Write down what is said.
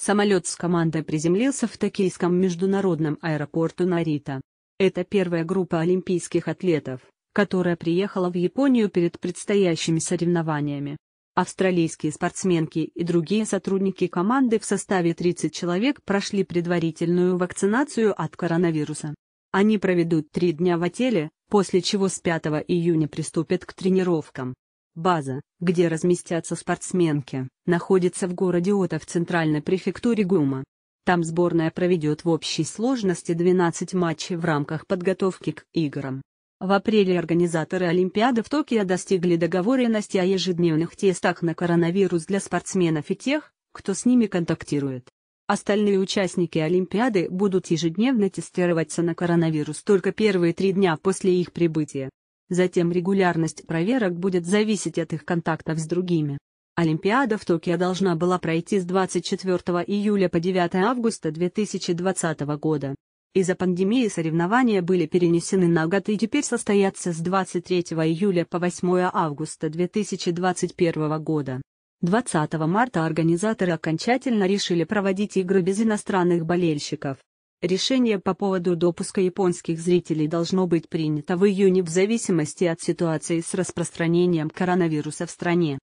Самолет с командой приземлился в токийском международном аэропорту Нарита. Это первая группа олимпийских атлетов, которая приехала в Японию перед предстоящими соревнованиями. Австралийские спортсменки и другие сотрудники команды в составе 30 человек прошли предварительную вакцинацию от коронавируса. Они проведут 3 дня в отеле, после чего с 5 июня приступят к тренировкам. База, где разместятся спортсменки, находится в городе Ота в центральной префектуре Гума. Там сборная проведет в общей сложности 12 матчей в рамках подготовки к играм. В апреле организаторы Олимпиады в Токио достигли договоренности о ежедневных тестах на коронавирус для спортсменов и тех, кто с ними контактирует. Остальные участники Олимпиады будут ежедневно тестироваться на коронавирус только первые 3 дня после их прибытия. Затем регулярность проверок будет зависеть от их контактов с другими. Олимпиада в Токио должна была пройти с 24 июля по 9 августа 2020 года. Из-за пандемии соревнования были перенесены на год и теперь состоятся с 23 июля по 8 августа 2021 года. 20 марта организаторы окончательно решили проводить игры без иностранных болельщиков. Решение по поводу допуска японских зрителей должно быть принято в июне в зависимости от ситуации с распространением коронавируса в стране.